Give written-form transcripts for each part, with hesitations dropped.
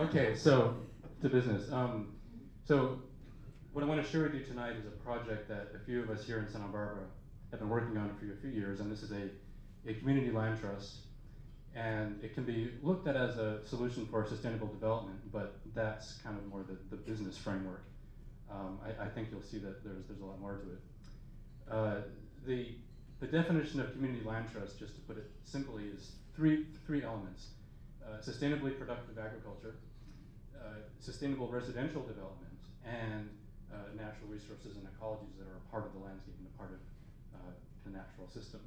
Okay, so to business. So what I want to share with you tonight is a project that a few of us here in Santa Barbara have been working on for a few years, and this is a community land trust. And it can be looked at as a solution for sustainable development, but that's kind of more the business framework. I think you'll see that there's a lot more to it. The definition of community land trust, just to put it simply, is three elements. Sustainably productive agriculture, sustainable residential development, and natural resources and ecologies that are a part of the landscape and a part of the natural system.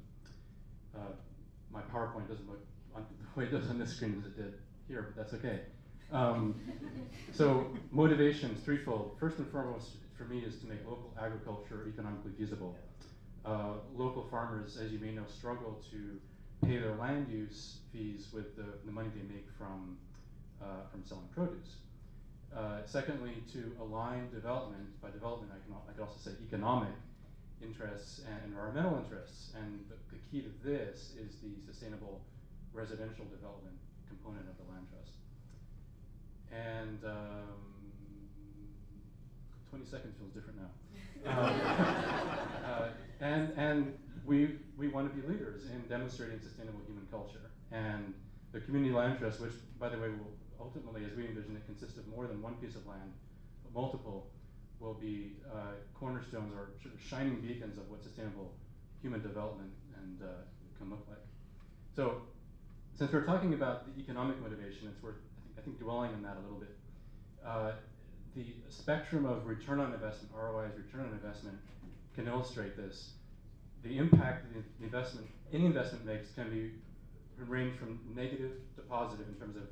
My PowerPoint doesn't look the way it does on this screen as it did here, but that's okay. So motivation is threefold. First and foremost for me is to make local agriculture economically feasible. Local farmers, as you may know, struggle to pay their land use fees with the money they make from selling produce. Secondly, to align development, by development I could also say economic interests and environmental interests, and the key to this is the sustainable residential development component of the land trust. And 20 seconds feels different now. And we want to be leaders in demonstrating sustainable human culture. And the community land trust, which by the way will ultimately, as we envision it, consist of more than one piece of land, but multiple, will be cornerstones or sort of shining beacons of what sustainable human development and can look like. So since we're talking about the economic motivation, it's worth, I think dwelling on that a little bit. The spectrum of return on investment, ROIs, return on investment, can illustrate this. The impact that the investment, any investment makes can be range from negative to positive in terms of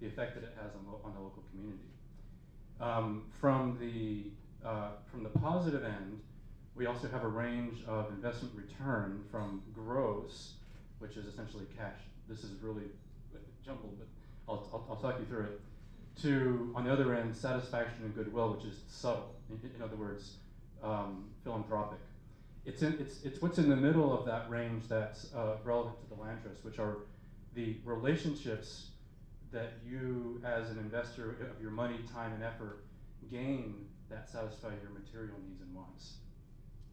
the effect that it has on the local community. From the positive end, we also have a range of investment return from gross, which is essentially cash. This is really jumbled, but I'll talk you through it. To, on the other end, satisfaction and goodwill, which is subtle. In other words, philanthropic. It's what's in the middle of that range that's relevant to the land trust, which are the relationships that you, as an investor of your money, time, and effort, gain that satisfy your material needs and wants.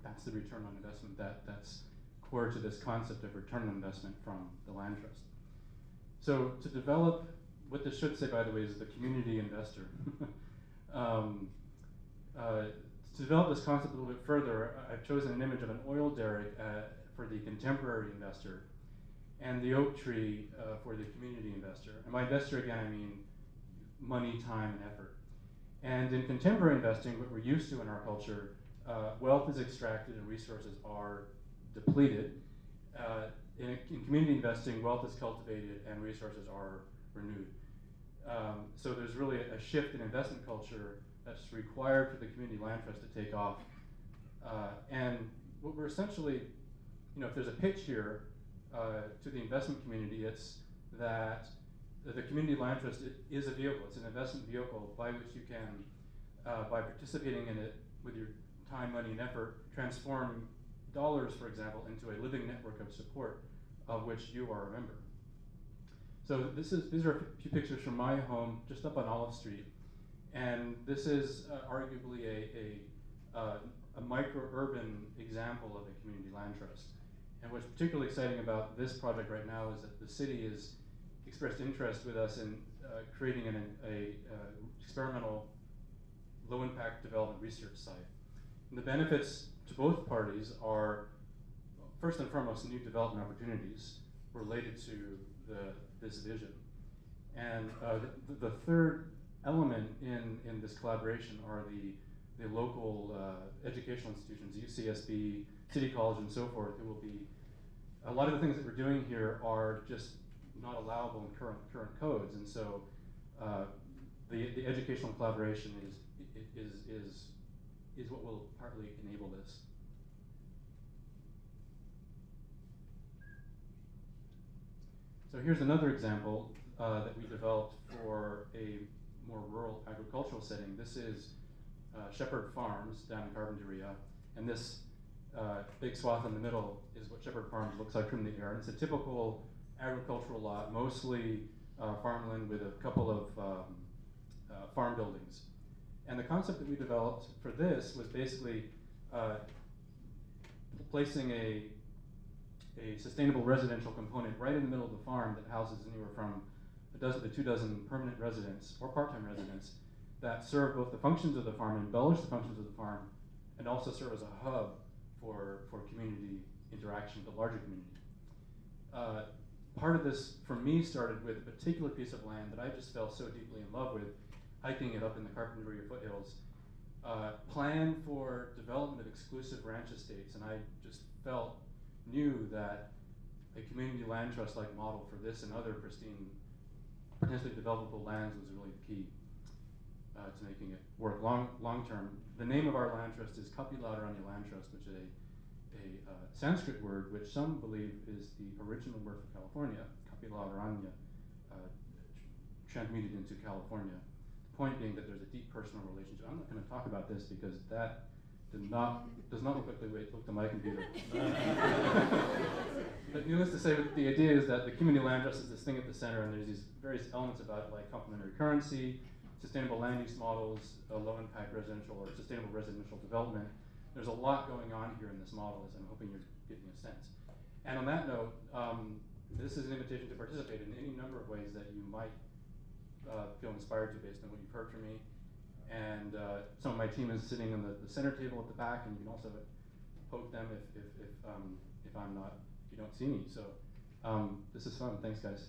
That's the return on investment that's core to this concept of return on investment from the land trust. So to develop, what this should say, by the way, is the community investor. To develop this concept a little bit further, I've chosen an image of an oil derrick for the contemporary investor, and the oak tree for the community investor. And by investor, again, I mean money, time, and effort. And in contemporary investing, what we're used to in our culture, wealth is extracted and resources are depleted. In community investing, wealth is cultivated and resources are renewed. So there's really a shift in investment culture that's required for the community land trust to take off. And what we're essentially, you know, if there's a pitch here, to the investment community, it's that the community land trust is a vehicle. It's an investment vehicle by which you can, by participating in it with your time, money, and effort, transform dollars, for example, into a living network of support of which you are a member. So these are a few pictures from my home, just up on Olive Street, and this is arguably a micro-urban example of a community land trust. And what's particularly exciting about this project right now is that the city has expressed interest with us in creating an experimental low-impact development research site. And the benefits to both parties are, first and foremost, new development opportunities related to this vision. And the third element in this collaboration are the local educational institutions, UCSB, City College, and so forth. It will be, a lot of the things that we're doing here are just not allowable in current codes, and so the educational collaboration is what will partly enable this. So here's another example that we developed for a more rural agricultural setting. This is Shepherd Farms down in Carpinteria, and this big swath in the middle is what Shepherd Farms looks like from the air. And it's a typical agricultural lot, mostly farmland with a couple of buildings. And the concept that we developed for this was basically placing a sustainable residential component right in the middle of the farm that houses anywhere from a dozen to 2 dozen permanent residents or part-time residents that serve both the functions of the farm, embellish the functions of the farm, and also serve as a hub for community interaction with the larger community. Part of this, for me, started with a particular piece of land that I just fell so deeply in love with, hiking it up in the Carpinteria foothills. Plan for development of exclusive ranch estates, and I just knew that a community land trust-like model for this and other pristine, potentially developable lands was really the key to making it work long-term. The name of our land trust is Kapiladaranya Land Trust, which is a Sanskrit word which some believe is the original word for California, Kapiladaranya, transmuted into California. The point being that there's a deep personal relationship. I'm not going to talk about this because that does not look like the way it looked on my computer. But needless to say, the idea is that the community land trust is this thing at the center, and there's these various elements about it, like complementary currency, sustainable land use models, low-impact residential or sustainable residential development. There's a lot going on here in this model, as I'm hoping you're getting a sense. And on that note, this is an invitation to participate in any number of ways that you might feel inspired to based on what you've heard from me. And some of my team is sitting on the center table at the back, and you can also poke them if you don't see me. So this is fun. Thanks, guys.